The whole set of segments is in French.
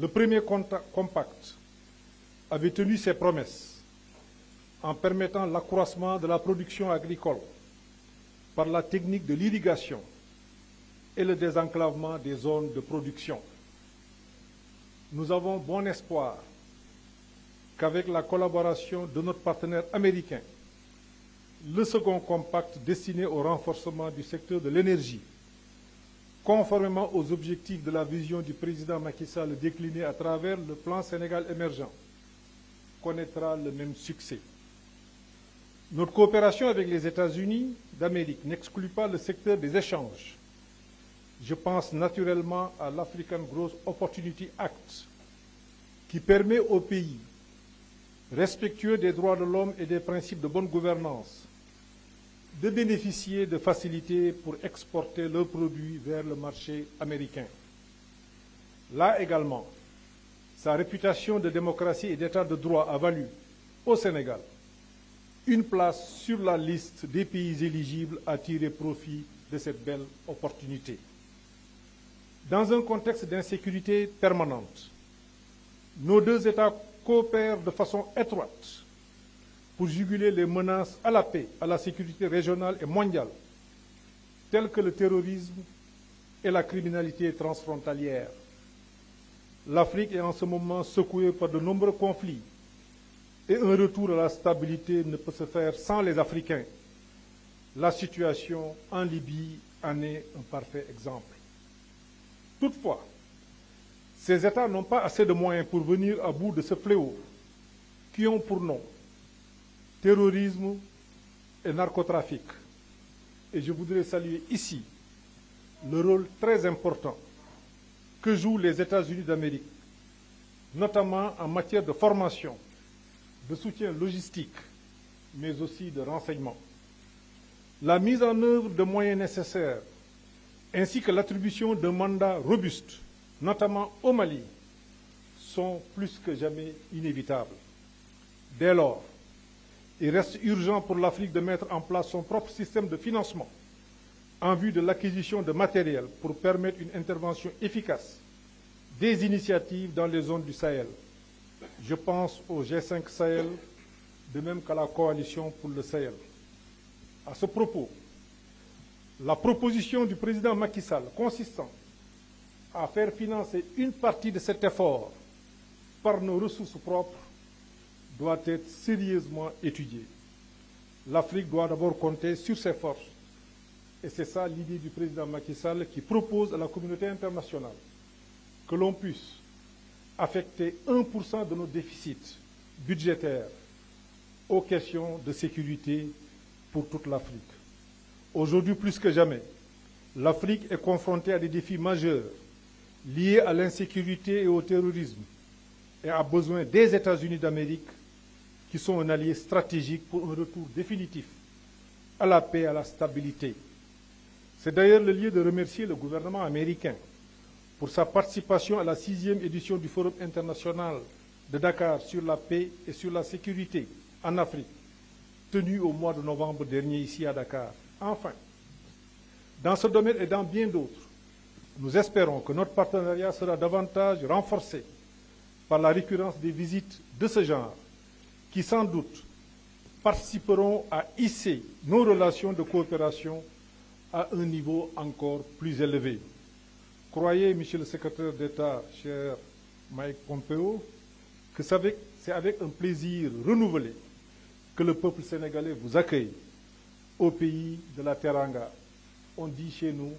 Le premier compact avait tenu ses promesses en permettant l'accroissement de la production agricole par la technique de l'irrigation et le désenclavement des zones de production. Nous avons bon espoir qu'avec la collaboration de notre partenaire américain, le second compact destiné au renforcement du secteur de l'énergie, conformément aux objectifs de la vision du président Macky Sall déclinée à travers le plan Sénégal émergent, connaîtra le même succès. Notre coopération avec les États-Unis d'Amérique n'exclut pas le secteur des échanges. Je pense naturellement à l'African Growth Opportunity Act, qui permet aux pays respectueux des droits de l'homme et des principes de bonne gouvernance de bénéficier de facilités pour exporter leurs produits vers le marché américain. Là également, sa réputation de démocratie et d'état de droit a valu au Sénégal une place sur la liste des pays éligibles à tirer profit de cette belle opportunité. Dans un contexte d'insécurité permanente, nos deux États coopèrent de façon étroite pour juguler les menaces à la paix, à la sécurité régionale et mondiale, telles que le terrorisme et la criminalité transfrontalière. L'Afrique est en ce moment secouée par de nombreux conflits et un retour à la stabilité ne peut se faire sans les Africains. La situation en Libye en est un parfait exemple. Toutefois, ces États n'ont pas assez de moyens pour venir à bout de ce fléau qui ont pour nom terrorisme et narcotrafic. Et je voudrais saluer ici le rôle très important que jouent les États-Unis d'Amérique, notamment en matière de formation, de soutien logistique, mais aussi de renseignement. La mise en œuvre de moyens nécessaires ainsi que l'attribution d'un mandat robuste, notamment au Mali, sont plus que jamais inévitables. Dès lors, il reste urgent pour l'Afrique de mettre en place son propre système de financement en vue de l'acquisition de matériel pour permettre une intervention efficace des initiatives dans les zones du Sahel. Je pense au G5 Sahel, de même qu'à la coalition pour le Sahel. À ce propos, la proposition du président Macky Sall consistant à faire financer une partie de cet effort par nos ressources propres doit être sérieusement étudiée. L'Afrique doit d'abord compter sur ses forces. Et c'est ça l'idée du président Macky Sall qui propose à la communauté internationale que l'on puisse affecter 1% de nos déficits budgétaires aux questions de sécurité pour toute l'Afrique. Aujourd'hui, plus que jamais, l'Afrique est confrontée à des défis majeurs liés à l'insécurité et au terrorisme et a besoin des États-Unis d'Amérique qui sont un allié stratégique pour un retour définitif à la paix et à la stabilité. C'est d'ailleurs le lieu de remercier le gouvernement américain pour sa participation à la 6e édition du Forum international de Dakar sur la paix et sur la sécurité en Afrique, tenue au mois de novembre dernier ici à Dakar. Enfin, dans ce domaine et dans bien d'autres, nous espérons que notre partenariat sera davantage renforcé par la récurrence des visites de ce genre, qui sans doute participeront à hisser nos relations de coopération à un niveau encore plus élevé. Croyez, Monsieur le Secrétaire d'État, cher Mike Pompeo, que c'est avec un plaisir renouvelé que le peuple sénégalais vous accueille au pays de la Teranga. On dit chez nous,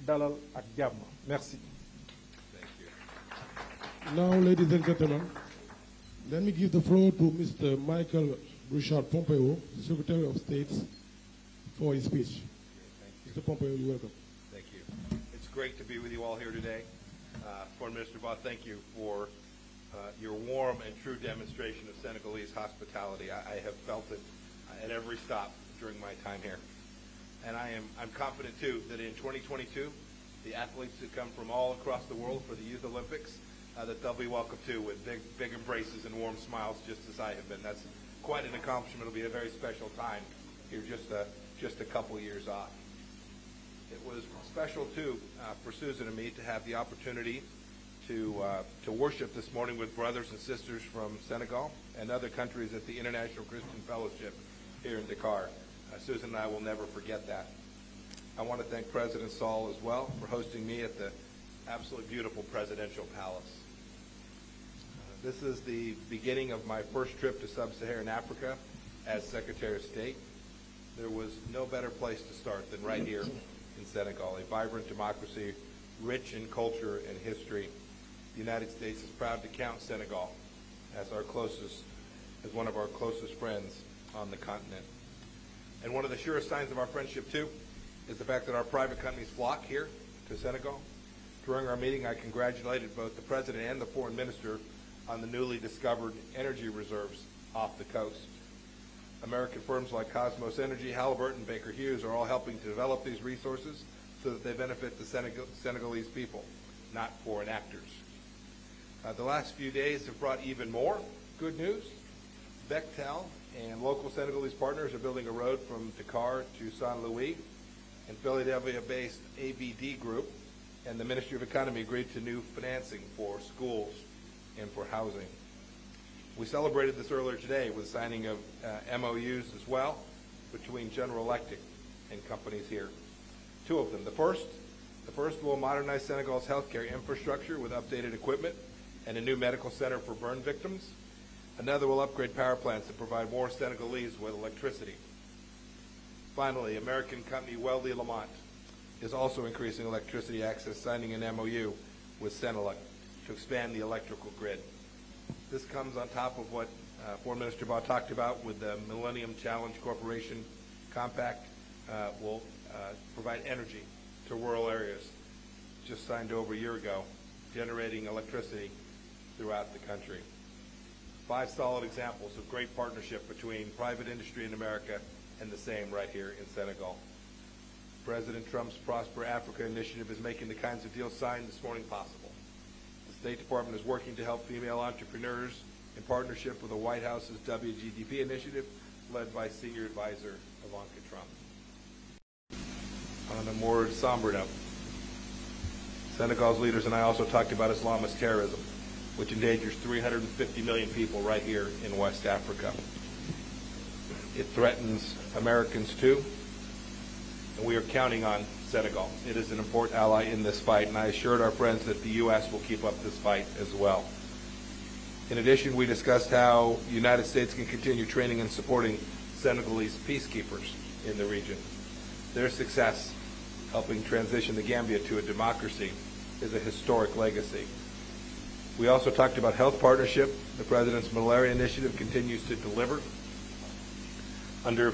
Dalal ak Jàmm. Merci. Now, ladies and gentlemen, let me give the floor to Mr. Michael Richard Pompeo, Secretary of State, for his speech. Mr. Pompeo, you're welcome. Thank you. It's great to be with you all here today. Foreign Minister Ba, thank you for your warm and true demonstration of Senegalese hospitality. I have felt it at every stop during my time here. And I'm confident, too, that in 2022, the athletes who come from all across the world for the Youth Olympics, that they'll be welcome, too, with big embraces and warm smiles, just as I have been. That's quite an accomplishment. It'll be a very special time here just a couple years off. It was special, too, for Susan and me to have the opportunity to worship this morning with brothers and sisters from Senegal and other countries at the International Christian Fellowship here in Dakar. Susan and I will never forget that. I want to thank President Sall as well for hosting me at the absolutely beautiful presidential palace. This is the beginning of my first trip to sub-Saharan Africa as Secretary of State. There was no better place to start than right here in Senegal, a vibrant democracy, rich in culture and history. The United States is proud to count Senegal as our closest, as one of our closest friends on the continent. And one of the surest signs of our friendship, too, is the fact that our private companies flock here to Senegal. During our meeting, I congratulated both the President and the Foreign Minister on the newly discovered energy reserves off the coast. American firms like Cosmos Energy, Halliburton, and Baker Hughes are all helping to develop these resources so that they benefit the Senegalese people, not foreign actors. The last few days have brought even more good news. Bechtel and local Senegalese partners are building a road from Dakar to Saint Louis, and Philadelphia-based ABD Group and the Ministry of Economy agreed to new financing for schools and for housing. We celebrated this earlier today with signing of MOUs as well between General Electric and companies here. Two of them. The first will modernize Senegal's healthcare infrastructure with updated equipment and a new medical center for burn victims. Another will upgrade power plants and provide more Senegalese with electricity. Finally, American company Weldy Lamont is also increasing electricity access, signing an MOU with Senelec to expand the electrical grid. This comes on top of what Foreign Minister Ba talked about with the Millennium Challenge Corporation Compact. Will provide energy to rural areas, just signed over a year ago, generating electricity throughout the country. Five solid examples of great partnership between private industry in America and the same right here in Senegal. President Trump's Prosper Africa initiative is making the kinds of deals signed this morning possible. The State Department is working to help female entrepreneurs in partnership with the White House's WGDP initiative led by senior advisor Ivanka Trump. On a more somber note, Senegal's leaders and I also talked about Islamist terrorism, which endangers 350 million people right here in West Africa. It threatens Americans too, and we are counting on Senegal. It is an important ally in this fight, and I assured our friends that the U.S. will keep up this fight as well. In addition, we discussed how the United States can continue training and supporting Senegalese peacekeepers in the region. Their success helping transition the Gambia to a democracy is a historic legacy. We also talked about health partnership. The President's Malaria Initiative continues to deliver. Under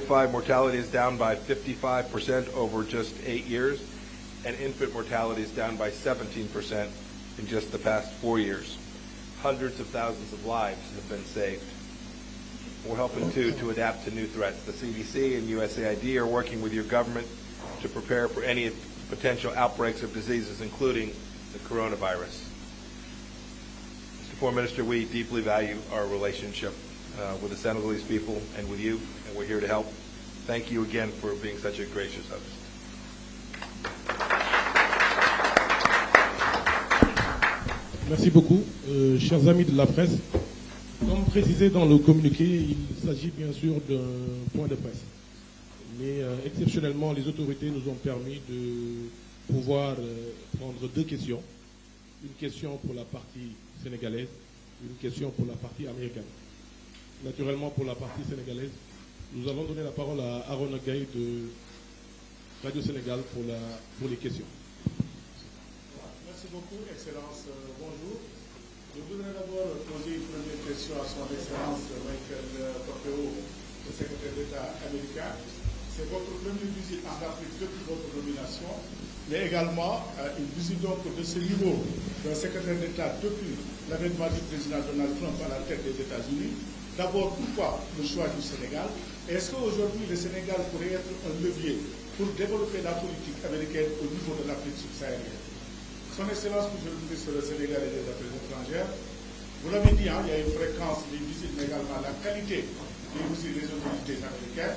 five mortality is down by 55% over just 8 years, and infant mortality is down by 17% in just the past 4 years. Hundreds of thousands of lives have been saved. We're helping to adapt to new threats. The CDC and USAID are working with your government to prepare for any potential outbreaks of diseases, including the coronavirus. Mr. Foreign Minister, we deeply value our relationship with the Senegalese people and with you, and we're here to help. Thank you again for being such a gracious host. Merci beaucoup, chers amis de la presse. Comme précisé dans le communiqué, il s'agit bien sûr d'un point de presse. Mais exceptionnellement, les autorités nous ont permis de pouvoir prendre deux questions. Une question pour la partie sénégalaise, une question pour la partie américaine. Naturellement, pour la partie sénégalaise, nous allons donner la parole à Aaron O'Gay de Radio Sénégal pour les questions. Merci beaucoup, Excellence. Bonjour. Je voudrais d'abord poser une première question à son Excellence Michael Pompeo, le secrétaire d'État américain. C'est votre première visite en Afrique depuis votre nomination, mais également une visite donc de ce niveau d'un secrétaire d'État depuis l'avènement du président Donald Trump à la tête des États-Unis. D'abord, pourquoi le choix du Sénégal? Est-ce qu'aujourd'hui, le Sénégal pourrait être un levier pour développer la politique américaine au niveau de l'Afrique subsaharienne? Son Excellence, Monsieur le Ministre du Sénégal et des Affaires étrangères, vous l'avez dit, hein, il y a une fréquence des visites, mais également la qualité des visites des autorités américaines.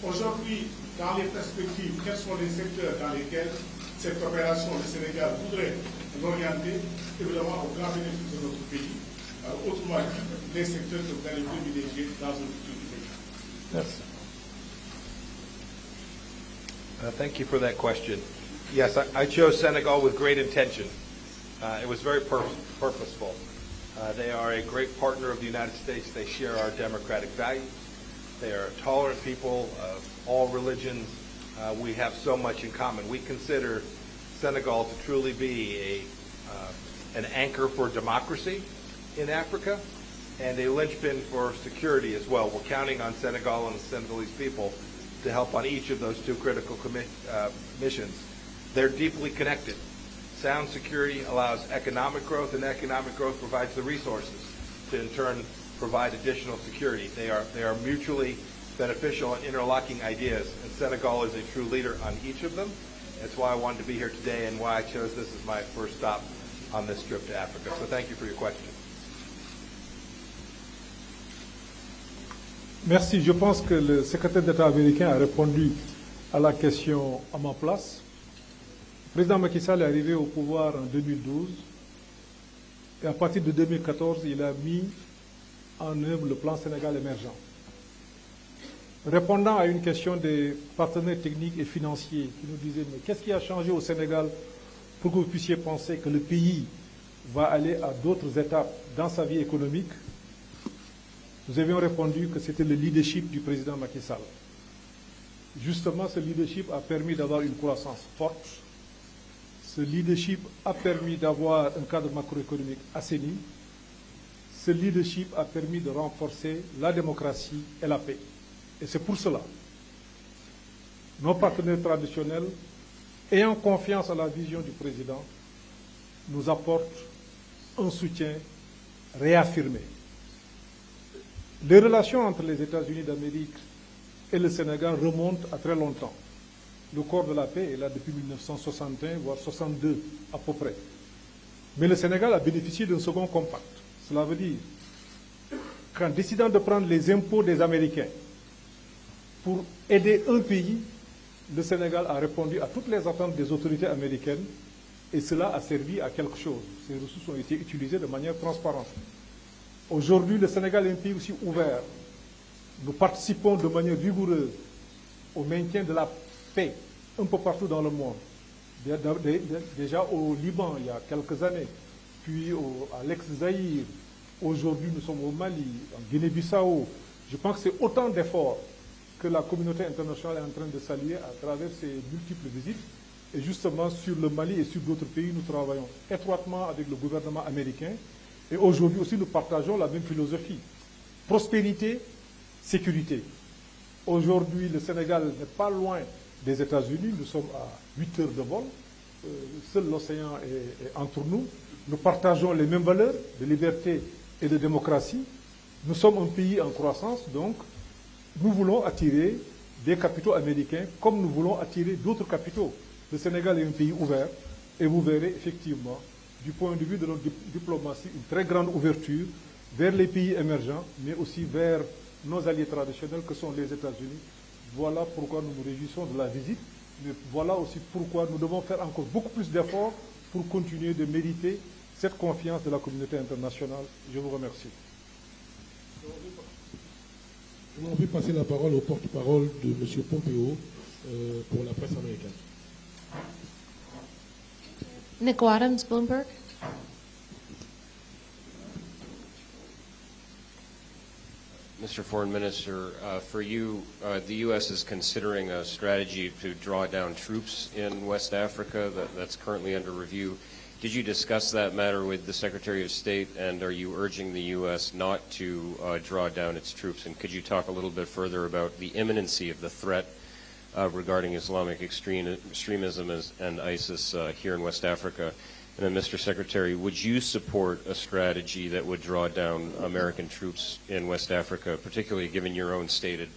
Aujourd'hui, dans les perspectives, quels sont les secteurs dans lesquels cette coopération du Sénégal voudrait l'orienter? évidemment au grand bénéfice de notre pays. Alors, autrement dit, les secteurs que vous allez privilégier dans un futur du pays. Merci. Thank you for that question. Yes, I chose Senegal with great intention. It was very purposeful. They are a great partner of the United States. They share our democratic values. They are a tolerant people of all religions. We have so much in common. We consider Senegal to truly be an anchor for democracy in Africa and a linchpin for security as well. We're counting on Senegal and the Senegalese people to help on each of those two critical missions. They're deeply connected. Sound security allows economic growth, and economic growth provides the resources to in turn provide additional security. They are mutually beneficial and interlocking ideas, and Senegal is a true leader on each of them. That's why I wanted to be here today and why I chose this as my first stop on this trip to Africa. So thank you for your question. Merci. Je pense que le secrétaire d'État américain a répondu à la question à ma place. Le président Macky Sall est arrivé au pouvoir en 2012 et à partir de 2014, il a mis en œuvre le plan Sénégal émergent. Répondant à une question des partenaires techniques et financiers qui nous disaient « Mais qu'est-ce qui a changé au Sénégal pour que vous puissiez penser que le pays va aller à d'autres étapes dans sa vie économique ?» Nous avions répondu que c'était le leadership du président Macky Sall. Justement, ce leadership a permis d'avoir une croissance forte. Ce leadership a permis d'avoir un cadre macroéconomique assaini. Ce leadership a permis de renforcer la démocratie et la paix. Et c'est pour cela, nos partenaires traditionnels, ayant confiance à la vision du président, nous apportent un soutien réaffirmé. Les relations entre les États-Unis d'Amérique et le Sénégal remontent à très longtemps. Le corps de la paix est là depuis 1961, voire 62 à peu près. Mais le Sénégal a bénéficié d'un second compact. Cela veut dire qu'en décidant de prendre les impôts des Américains pour aider un pays, le Sénégal a répondu à toutes les attentes des autorités américaines et cela a servi à quelque chose. Ces ressources ont été utilisées de manière transparente. Aujourd'hui, le Sénégal est un pays aussi ouvert. Nous participons de manière vigoureuse au maintien de la paix un peu partout dans le monde. Déjà au Liban, il y a quelques années, puis à l'ex-Zaïre. Aujourd'hui, nous sommes au Mali, en Guinée-Bissau. Je pense que c'est autant d'efforts que la communauté internationale est en train de saluer à travers ses multiples visites. Et justement, sur le Mali et sur d'autres pays, nous travaillons étroitement avec le gouvernement américain. Et aujourd'hui aussi, nous partageons la même philosophie. Prospérité, sécurité. Aujourd'hui, le Sénégal n'est pas loin des États-Unis. Nous sommes à 8 heures de vol. Seul l'océan est entre nous. Nous partageons les mêmes valeurs de liberté et de démocratie. Nous sommes un pays en croissance, donc nous voulons attirer des capitaux américains comme nous voulons attirer d'autres capitaux. Le Sénégal est un pays ouvert et vous verrez effectivement, du point de vue de notre diplomatie, une très grande ouverture vers les pays émergents, mais aussi vers nos alliés traditionnels que sont les États-Unis. Voilà pourquoi nous nous réjouissons de la visite, mais voilà aussi pourquoi nous devons faire encore beaucoup plus d'efforts pour continuer de mériter cette confiance de la communauté internationale. Je vous remercie. Je vais passer la parole au porte-parole de M. Pompeo pour la presse américaine. Nick Wattams, Bloomberg. Mr. Foreign Minister, for you, the U.S. is considering a strategy to draw down troops in West Africa that's currently under review. Did you discuss that matter with the Secretary of State, and are you urging the U.S. not to draw down its troops? And could you talk a little bit further about the imminency of the threat regarding Islamic extremism and ISIS here in West Africa? And then, Mr. Secretary, would you support a strategy that would draw down American troops in West Africa, particularly given your own stated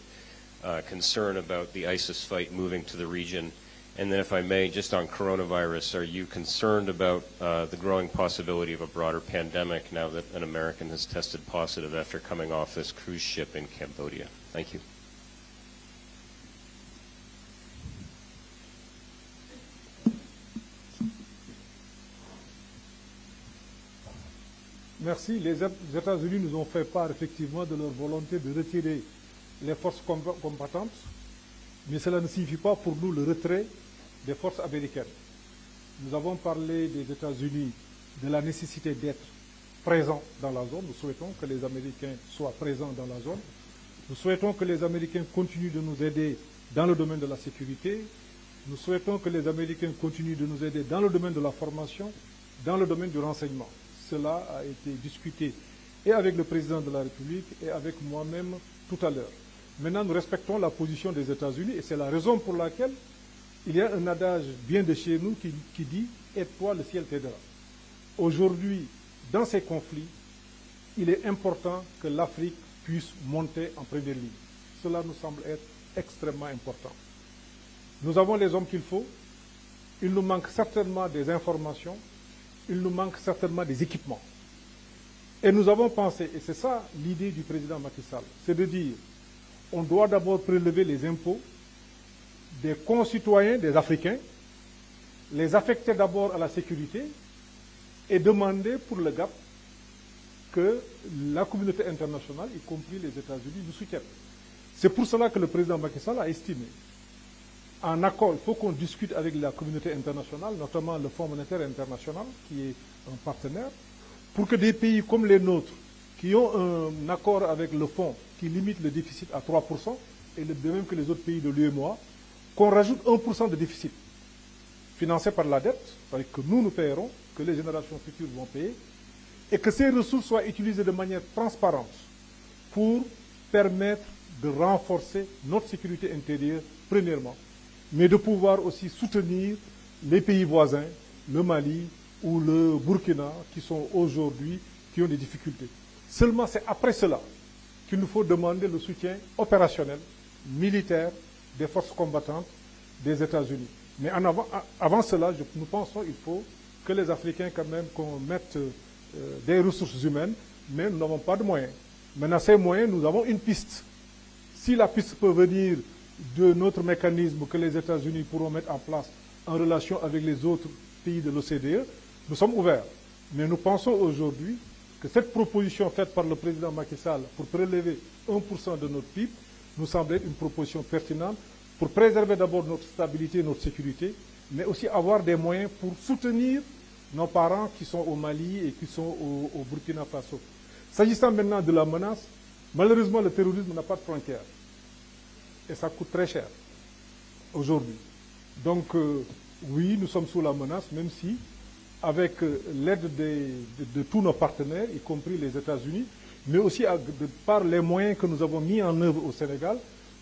concern about the ISIS fight moving to the region? And then, if I may, just on coronavirus, are you concerned about the growing possibility of a broader pandemic now that an American has tested positive after coming off this cruise ship in Cambodia? Thank you. Merci. Les États-Unis nous ont fait part effectivement de leur volonté de retirer les forces combattantes, mais cela ne signifie pas pour nous le retrait des forces américaines. Nous avons parlé des États-Unis, de la nécessité d'être présents dans la zone. Nous souhaitons que les Américains soient présents dans la zone. Nous souhaitons que les Américains continuent de nous aider dans le domaine de la sécurité. Nous souhaitons que les Américains continuent de nous aider dans le domaine de la formation, dans le domaine du renseignement. Cela a été discuté et avec le président de la République et avec moi-même tout à l'heure. Maintenant, nous respectons la position des États-Unis et c'est la raison pour laquelle il y a un adage bien de chez nous qui dit « Aide-toi, le ciel t'aidera ». Aujourd'hui, dans ces conflits, il est important que l'Afrique puisse monter en première ligne. Cela nous semble être extrêmement important. Nous avons les hommes qu'il faut. Il nous manque certainement des informations. Il nous manque certainement des équipements. Et nous avons pensé, et c'est ça l'idée du président Macky Sall, c'est de dire, on doit d'abord prélever les impôts des concitoyens, des Africains, les affecter d'abord à la sécurité et demander pour le GAP que la communauté internationale, y compris les États-Unis, nous soutiennent. C'est pour cela que le président Macky Sall a estimé, en accord, il faut qu'on discute avec la communauté internationale, notamment le Fonds monétaire international, qui est un partenaire, pour que des pays comme les nôtres, qui ont un accord avec le Fonds qui limite le déficit à 3%, et de même que les autres pays de l'UEMOA, qu'on rajoute 1% de déficit, financé par la dette, que nous paierons, que les générations futures vont payer, et que ces ressources soient utilisées de manière transparente pour permettre de renforcer notre sécurité intérieure, premièrement, mais de pouvoir aussi soutenir les pays voisins, le Mali ou le Burkina, qui sont aujourd'hui, qui ont des difficultés. Seulement c'est après cela qu'il nous faut demander le soutien opérationnel, militaire, des forces combattantes des États-Unis. Mais avant cela, nous pensons qu'il faut que les Africains quand même qu'on mette des ressources humaines, mais nous n'avons pas de moyens. Maintenant, ces moyens, nous avons une piste. Si la piste peut venir de notre mécanisme que les États-Unis pourront mettre en place en relation avec les autres pays de l'OCDE, nous sommes ouverts. Mais nous pensons aujourd'hui que cette proposition faite par le président Macky Sall pour prélever 1% de notre PIB nous semble être une proposition pertinente pour préserver d'abord notre stabilité et notre sécurité, mais aussi avoir des moyens pour soutenir nos parents qui sont au Mali et qui sont au Burkina Faso. S'agissant maintenant de la menace, malheureusement le terrorisme n'a pas de frontières. Et ça coûte très cher aujourd'hui. Donc oui, nous sommes sous la menace, même si avec l'aide de tous nos partenaires, y compris les États-Unis, mais aussi par les moyens que nous avons mis en œuvre au Sénégal,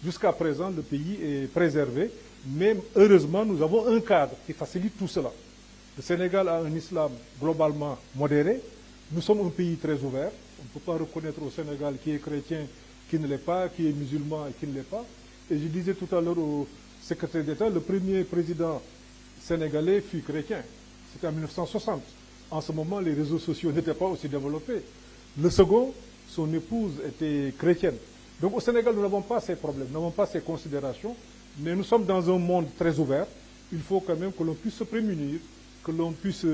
jusqu'à présent le pays est préservé. Mais heureusement, nous avons un cadre qui facilite tout cela. Le Sénégal a un islam globalement modéré. Nous sommes un pays très ouvert. On ne peut pas reconnaître au Sénégal qui est chrétien, qui ne l'est pas, qui est musulman et qui ne l'est pas. Et je disais tout à l'heure au secrétaire d'État, le premier président sénégalais fut chrétien. C'était en 1960. En ce moment, les réseaux sociaux n'étaient pas aussi développés. Le second, son épouse était chrétienne. Donc au Sénégal, nous n'avons pas ces problèmes, nous n'avons pas ces considérations, mais nous sommes dans un monde très ouvert. Il faut quand même que l'on puisse se prémunir, que l'on puisse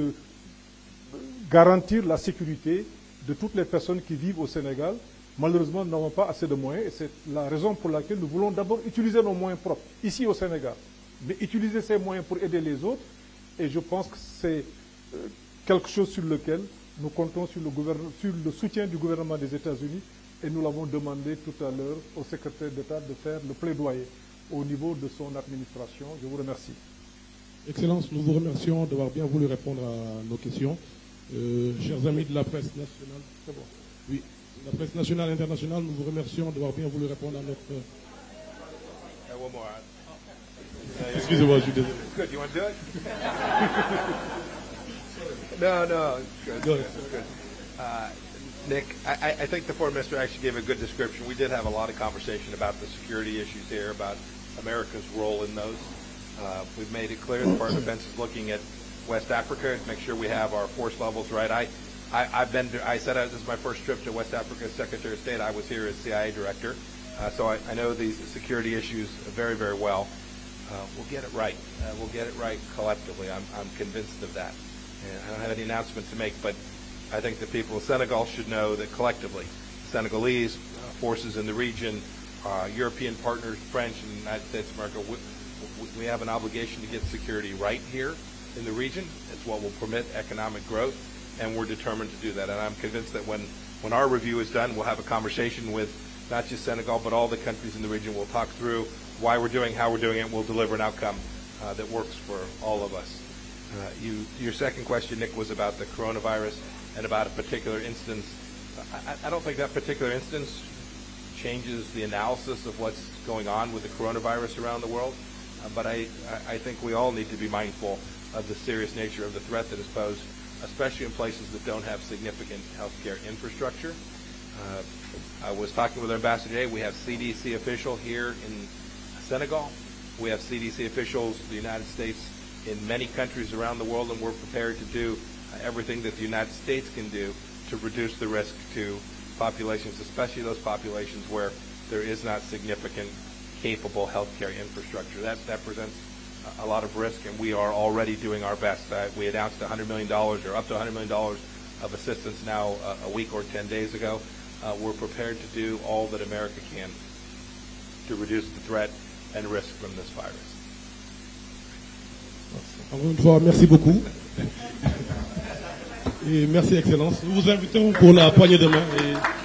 garantir la sécurité de toutes les personnes qui vivent au Sénégal. Malheureusement, nous n'avons pas assez de moyens et c'est la raison pour laquelle nous voulons d'abord utiliser nos moyens propres, ici au Sénégal, mais utiliser ces moyens pour aider les autres. Et je pense que c'est quelque chose sur lequel nous comptons sur le soutien du gouvernement des États-Unis et nous l'avons demandé tout à l'heure au secrétaire d'État de faire le plaidoyer au niveau de son administration. Je vous remercie. Excellence, nous vous remercions d'avoir bien voulu répondre à nos questions. Chers amis de la presse nationale, c'est bon. Oui. La presse nationale et internationale, nous vous remercions d'avoir bien voulu répondre à notre... Excusez-moi, je suis désolé. Good, you want to do it? No, it's good. It's good. Nick, I think the foreign minister actually gave a good description. We did have a lot of conversation about the security issues here, about America's role in those. We've made it clear the Department of Defense is looking at West Africa to make sure we have our force levels right. This is my first trip to West Africa as Secretary of State. I was here as CIA Director, so I know these security issues very, very well. We'll get it right. We'll get it right collectively. I'm convinced of that. And I don't have any announcement to make, but I think the people of Senegal should know that collectively, Senegalese forces in the region, European partners, French and United States of America, we have an obligation to get security right here in the region. It's what will permit economic growth, and we're determined to do that. And I'm convinced that when our review is done, we'll have a conversation with not just Senegal, but all the countries in the region. We'll talk through why we're doing, how we're doing it. We'll deliver an outcome that works for all of us. Your second question, Nick, was about the coronavirus and about a particular instance. I don't think that particular instance changes the analysis of what's going on with the coronavirus around the world. But I think we all need to be mindful of the serious nature of the threat that is posed, especially in places that don't have significant healthcare infrastructure. I was talking with our ambassador today. We have CDC official here in Senegal. We have CDC officials in the United States in many countries around the world, and we're prepared to do everything that the United States can do to reduce the risk to populations, especially those populations where there is not significant capable healthcare infrastructure. That presents a lot of risk, and we are already doing our best. We announced $100 million or up to $100 million of assistance now a week or 10 days ago. We're prepared to do all that America can to reduce the threat and risk from this virus. Encore une fois, merci beaucoup. Et merci, Excellence. Nous vous invitons pour la poignée de main.